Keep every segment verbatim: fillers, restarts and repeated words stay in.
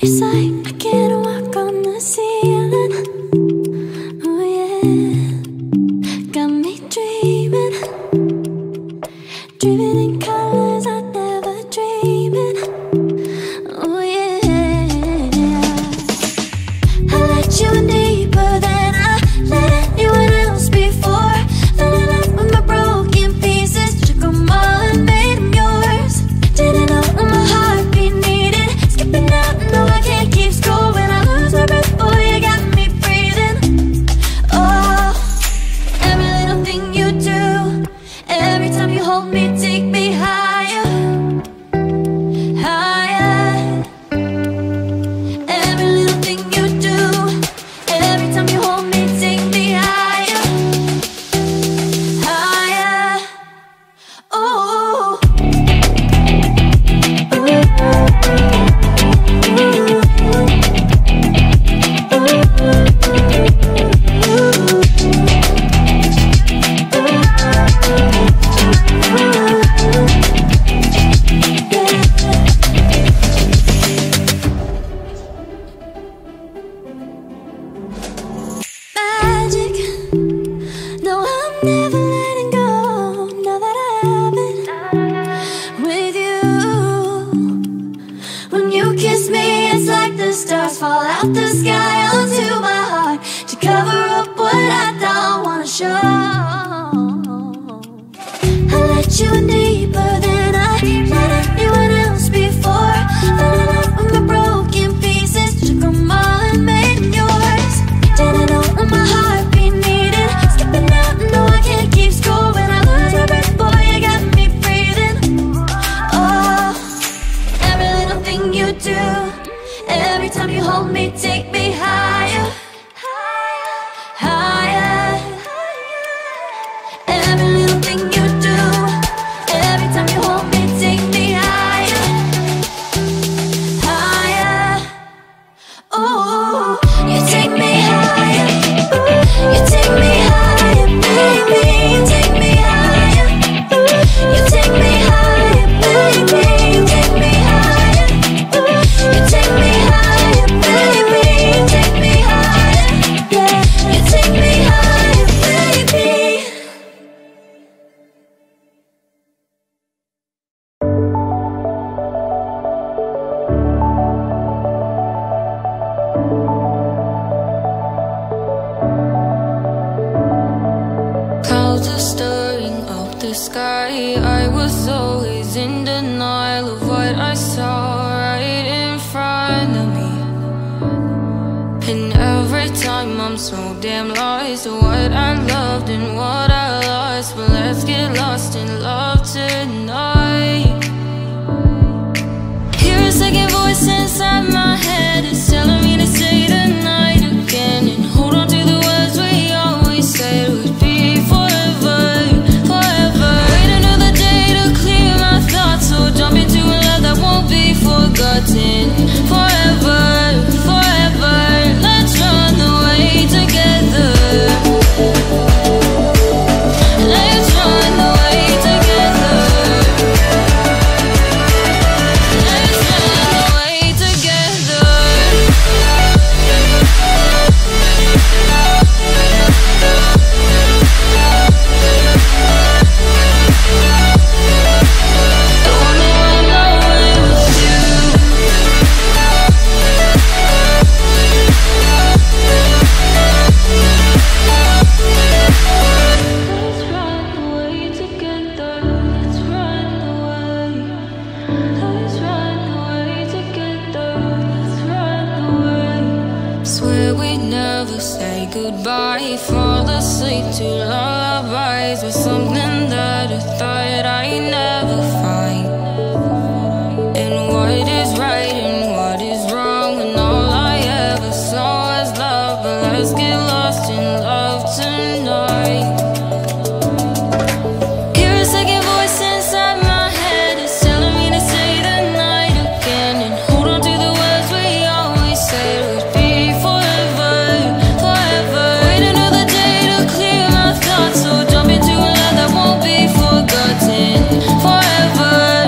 It's like I can't walk on the ceiling. Oh yeah, got me dreaming, dreaming in colors I never dreaming. Oh yeah, I let you in deeper than I let anyone else before. Fell in love with my broken pieces, took them all and made them yours. Didn't know what my heart be needed, skipping out and no I can't keep score. When I lose my breath, boy, you got me breathing. Oh, every little thing you do, every time you hold me, take me higher, higher. Every little thing you do, every time you hold me, take me higher, higher. Oh. Magic. No, I'm never letting go. Now that I have it with you, when you kiss me, it's like the stars fall out the sky onto my heart to cover up what I don't wanna show. I let you in deeper than I let anyone else before. Fell in love with my broken pieces, took 'em all and made 'em yours. Didn't know what my heart be needed, skipping out and no I can't keep score. When I lose my breath, boy, you got me breathing. Oh, every little thing you do, every time you hold me, take me higher, higher. Every little thing you do, every time you hold me, take me higher, higher. Ooh, you take me higher. Ooh, you take me higher, baby. You take me higher. Ooh, you take me higher, baby. You take me higher. Ooh, you take me higher, baby. You take me higher. Yeah, you take me higher, baby. Clouds are stirring up the sky. I was always in denial of what I saw right in front of me. And every time I'm so damn lost to what I loved and what I lost. But let's get lost in love tonight. Hear a second voice inside my head, it's telling me to say tonight again. And hold on to the words we always said would be forever, forever. Wait another day to clear my thoughts, so jump into a love that won't be forgotten. Forever, forever. Let's run away together. Let's run away together. Let's run away together. The only one I wanted was you. Let's run away together. Let's run away. Let's run away together. Let's run away. Swear we'd never say goodbye. Fall asleep to lullabies with something that I thought I'd never find. And what is right and what is wrong, and all I ever saw was love. But let's get lost in love tonight. Hear a second voice inside my head, it's telling me to say tonight again. And hold on to the words we always said would be forever, forever. Wait another day to clear my thoughts, so jump into a love that won't be forgotten. Forever,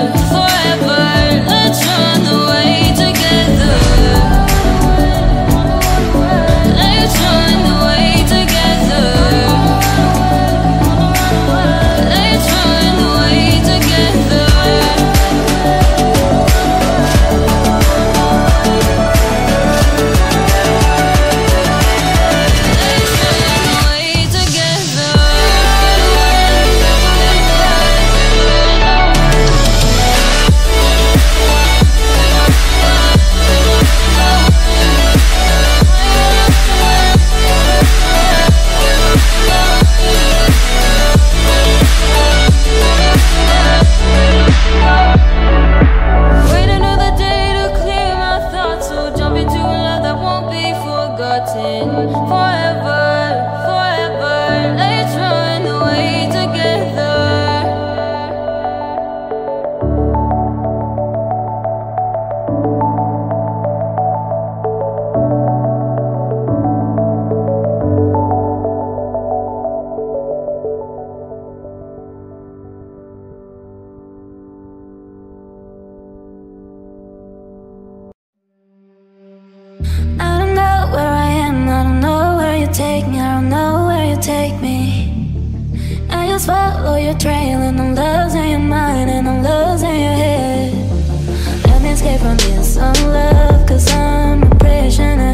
take me, I don't know where you take me. I just follow your trail, and I'm losing your mind, and I'm losing your head. Let me escape from this unlove, cause I'm a prisoner.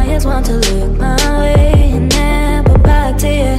I just want to look my way and never back to you.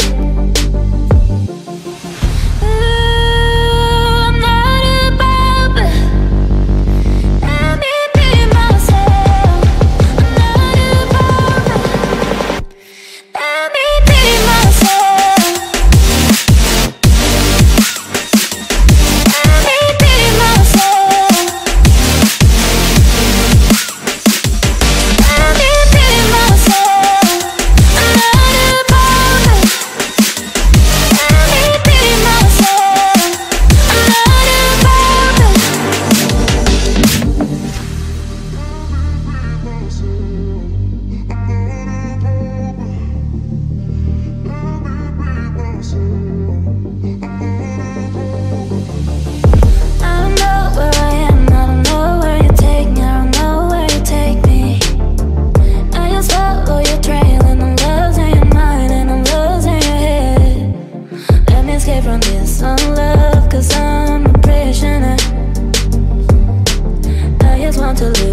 To live.